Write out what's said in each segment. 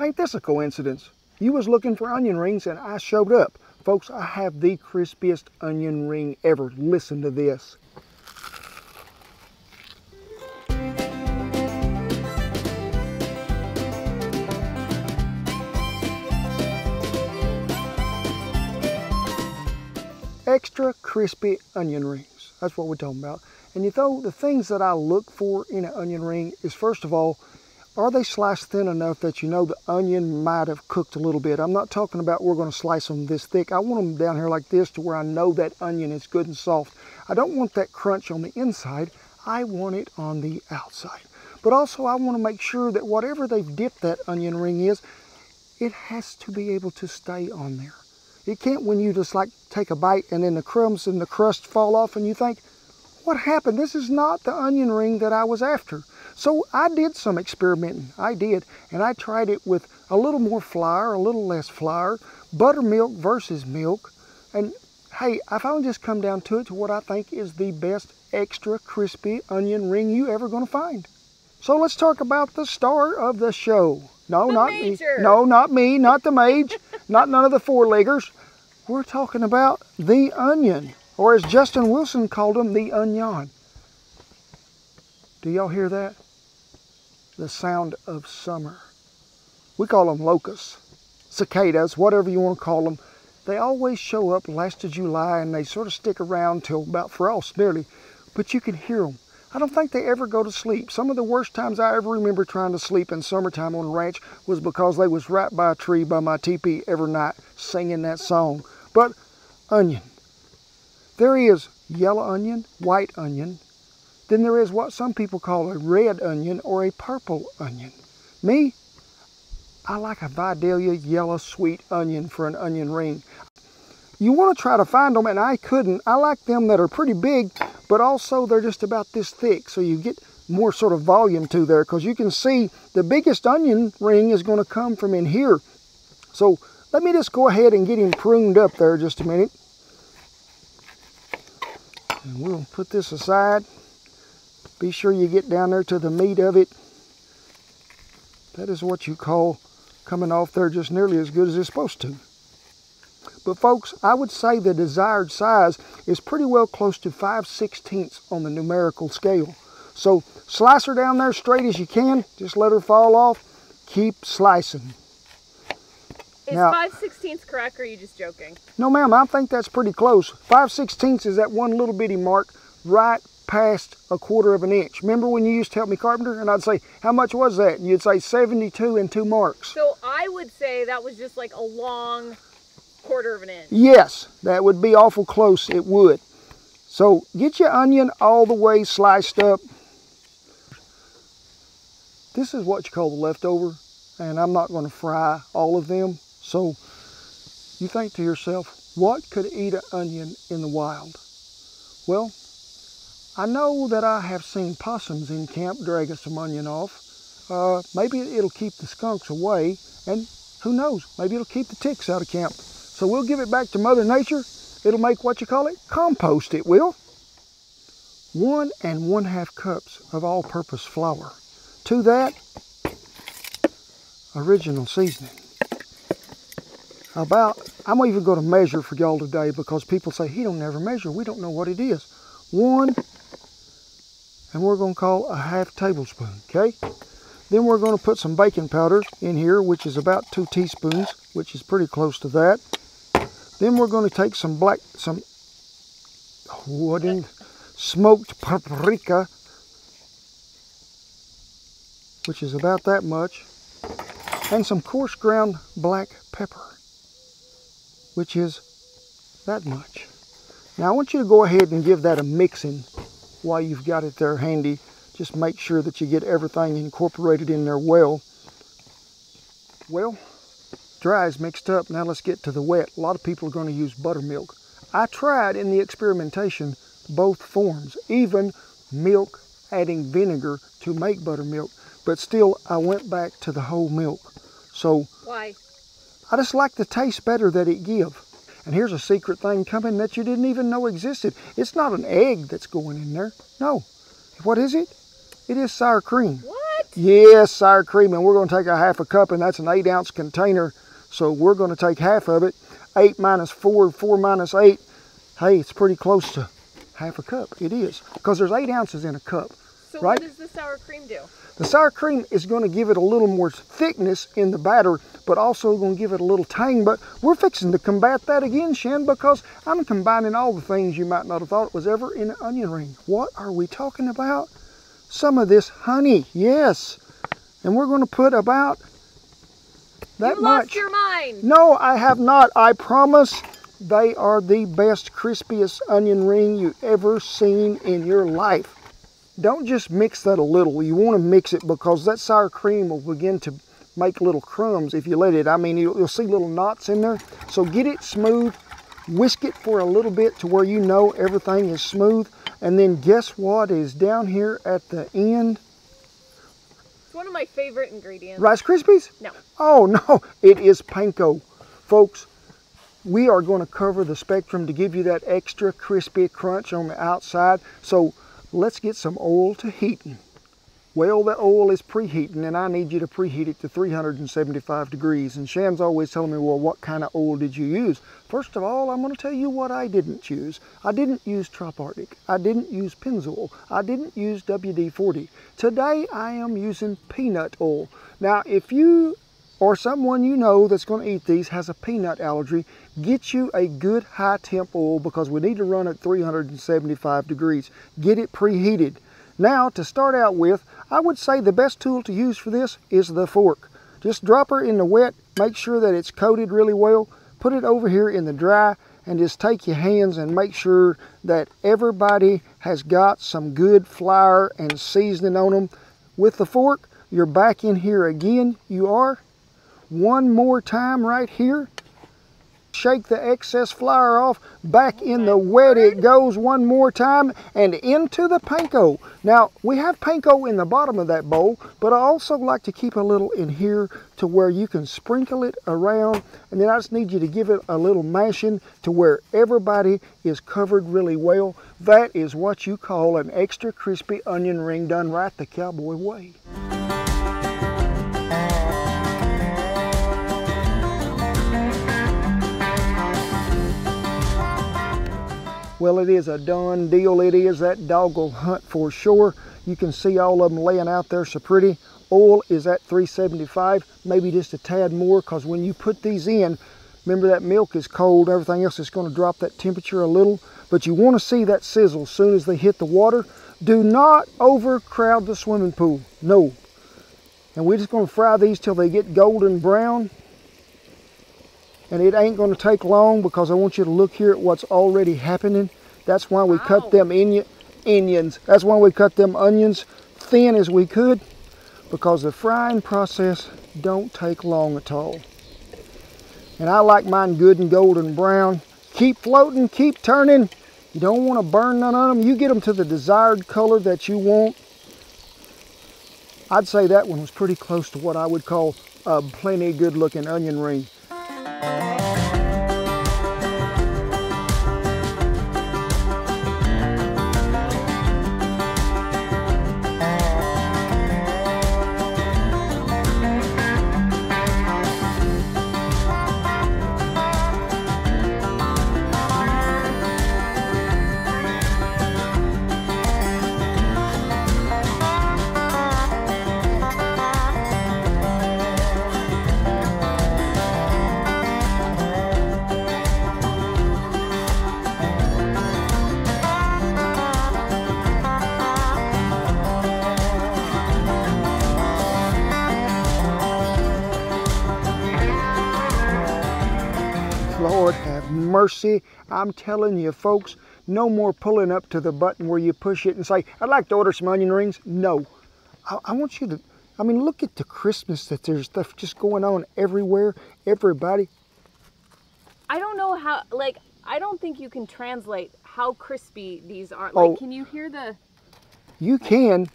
Ain't this a coincidence? You was looking for onion rings and I showed up. Folks, I have the crispiest onion ring ever. Listen to this. Extra crispy onion rings. That's what we're talking about. And you know, the things that I look for in an onion ring is, first of all, are they sliced thin enough that you know the onion might have cooked a little bit? I'm not talking about we're going to slice them this thick. I want them down here like this to where I know that onion is good and soft. I don't want that crunch on the inside. I want it on the outside. But also I want to make sure that whatever they've dipped that onion ring is, it has to be able to stay on there. It can't when you just like take a bite and then the crumbs and the crust fall off and you think, what happened? This is not the onion ring that I was after. So I did some experimenting. I did, and I tried it with a little more flour, a little less flour, buttermilk versus milk. And hey, I finally just come down to it to what I think is the best extra crispy onion ring you ever gonna find. So let's talk about the star of the show. No, the not major. Me. No, not me, not the mage, not none of the four-leggers. We're talking about the onion, or as Justin Wilson called him, the onion. Do y'all hear that? The sound of summer. We call them locusts, cicadas, whatever you want to call them. They always show up last of July and they sort of stick around till about frost nearly, but you can hear them. I don't think they ever go to sleep. Some of the worst times I ever remember trying to sleep in summertime on a ranch was because they was right by a tree by my teepee every night singing that song. But onion. There is yellow onion, white onion. Then there is what some people call a red onion or a purple onion. Me, I like a Vidalia yellow sweet onion for an onion ring. You want to try to find them, and I couldn't. I like them that are pretty big, but also they're just about this thick, so you get more sort of volume to there, because you can see the biggest onion ring is going to come from in here. So let me just go ahead and get him pruned up there just a minute. And we'll put this aside. Be sure you get down there to the meat of it. That is what you call coming off there just nearly as good as it's supposed to. But folks, I would say the desired size is pretty well close to 5/16 on the numerical scale. So slice her down there straight as you can. Just let her fall off. Keep slicing. Is 5/16 correct, or are you just joking? No, ma'am, I think that's pretty close. 5/16 is that one little bitty mark right past a quarter of an inch. Remember when you used to help me carpenter? And I'd say, how much was that? And you'd say 72 and 2 marks. So I would say that was just like a long quarter of an inch. Yes, that would be awful close, it would. So get your onion all the way sliced up. This is what you call the leftover, and I'm not going to fry all of them. So you think to yourself, what could eat an onion in the wild? Well, I know that I have seen possums in camp dragging some onion off. Maybe it'll keep the skunks away, and who knows, maybe it'll keep the ticks out of camp. So we'll give it back to Mother Nature. It'll make what you call it, compost, it will. 1 1/2 cups of all-purpose flour. To that, original seasoning. I'm not even gonna measure for y'all today because people say, he don't never measure, we don't know what it is. 1, and we're gonna call 1/2 tablespoon, okay? Then we're gonna put some baking powder in here, which is about 2 teaspoons, which is pretty close to that. Then we're going to take some smoked paprika, which is about that much, and some coarse ground black pepper, which is that much. Now I want you to go ahead and give that a mixing while you've got it there handy. Just make sure that you get everything incorporated in there well. Well, dry is mixed up. Now let's get to the wet. A lot of people are going to use buttermilk. I tried in the experimentation both forms, even milk adding vinegar to make buttermilk, but still I went back to the whole milk. So why? I just like the taste better that it gives. And here's a secret thing coming that you didn't even know existed. It's not an egg that's going in there. No. What is it? It is sour cream. What? Yes, sour cream, and we're going to take a half a cup, and that's an 8-ounce container, so we're going to take half of it. 8 minus 4, 4 minus 8. Hey, it's pretty close to half a cup. It is, because there's 8 ounces in a cup. So right? What does the sour cream do? The sour cream is going to give it a little more thickness in the batter, but also going to give it a little tang. But we're fixing to combat that again, Shan, because I'm combining all the things you might not have thought was ever in an onion ring. What are we talking about? Some of this honey, yes. And we're going to put about that much. You lost your mind. No, I have not. I promise. They are the best, crispiest onion ring you've ever seen in your life. Don't just mix that a little. You want to mix it, because that sour cream will begin to make little crumbs if you let it. I mean, you'll see little knots in there. So get it smooth, whisk it for a little bit to where you know everything is smooth. And then guess what is down here at the end? It's one of my favorite ingredients. Rice Krispies? No. Oh, no. It is panko, folks. We are going to cover the spectrum to give you that extra crispy crunch on the outside. So let's get some oil to heating. Well, the oil is preheating, and I need you to preheat it to 375 degrees. And Shan's always telling me, well, what kind of oil did you use? First of all, I'm going to tell you what I didn't use. I didn't use Tropartic. I didn't use Pennzoil. I didn't use WD-40. Today, I am using peanut oil. Now, if you or someone you know that's going to eat these has a peanut allergy, get you a good high temp oil, because we need to run at 375 degrees. Get it preheated. Now, to start out with, I would say the best tool to use for this is the fork. Just drop her in the wet, make sure that it's coated really well, put it over here in the dry, and just take your hands and make sure that everybody has got some good flour and seasoning on them. With the fork, you're back in here again. You are. One more time right here. Shake the excess flour off. Back in the wet it goes one more time, and into the panko. Now, we have panko in the bottom of that bowl, but I also like to keep a little in here to where you can sprinkle it around. And then I just need you to give it a little mashing to where everybody is covered really well. That is what you call an extra crispy onion ring done right the cowboy way. Well, it is a done deal. It is that doggone hunt for sure. You can see all of them laying out there so pretty. Oil is at 375, maybe just a tad more, because when you put these in, remember that milk is cold, everything else is going to drop that temperature a little, but you want to see that sizzle as soon as they hit the water. Do not overcrowd the swimming pool, no. And we're just going to fry these till they get golden brown. And it ain't going to take long, because I want you to look here at what's already happening. That's why we cut them onions. That's why we cut them onions thin as we could, because the frying process don't take long at all. And I like mine good and golden brown. Keep floating, keep turning. You don't want to burn none of them. You get them to the desired color that you want. I'd say that one was pretty close to what I would call a plenty good looking onion ring. Lord have mercy. I'm telling you, folks, no more pulling up to the button where you push it and say, I'd like to order some onion rings. No. I want you to, I mean, look at the crispness that there's stuff just going on everywhere, everybody. I don't know how, like, I don't think you can translate how crispy these are. Like, can you hear the... You can.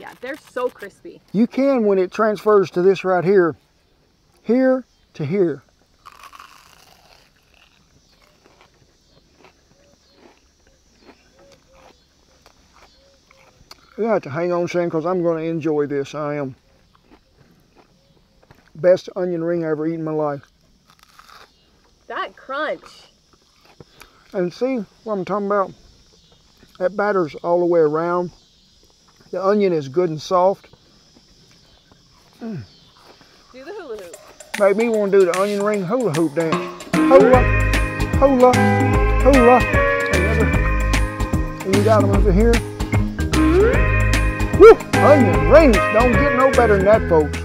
Yeah, they're so crispy. You can when it transfers to this right here. Here to here. You'll have to hang on, Sam, because I'm going to enjoy this. I am. Best onion ring I ever eaten in my life. That crunch. And see what I'm talking about? That batter's all the way around. The onion is good and soft. Mm. Do the hula hoop. Make me want to do the onion ring hula hoop dance. Hula, hula, hula. And you got them over here. Woo! Onion rings don't get no better than that, folks.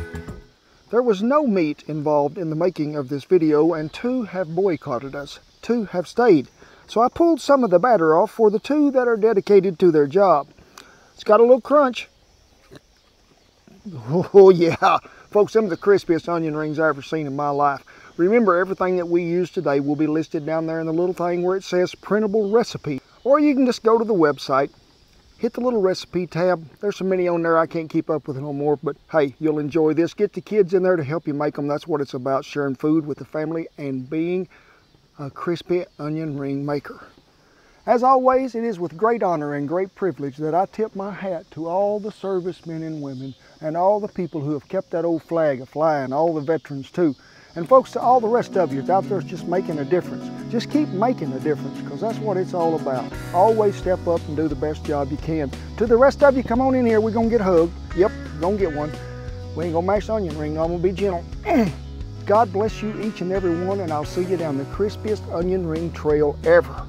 There was no meat involved in the making of this video, and two have boycotted us. Two have stayed. So I pulled some of the batter off for the two that are dedicated to their job. It's got a little crunch. Oh yeah, folks, them are the crispiest onion rings I've ever seen in my life. Remember, everything that we use today will be listed down there in the little thing where it says printable recipe. Or you can just go to the website, hit the little recipe tab. There's so many on there I can't keep up with no more, but hey, you'll enjoy this. Get the kids in there to help you make them. That's what it's about, sharing food with the family and being a crispy onion ring maker. As always, it is with great honor and great privilege that I tip my hat to all the servicemen and women and all the people who have kept that old flag a-flying, all the veterans too. And folks, to all the rest of you that's out there just making a difference, just keep making a difference, because that's what it's all about. Always step up and do the best job you can. To the rest of you, come on in here. We're going to get hugged. Yep, going to get one. We ain't going to mash onion ring. I'm going to be gentle. God bless you, each and every one, and I'll see you down the crispiest onion ring trail ever.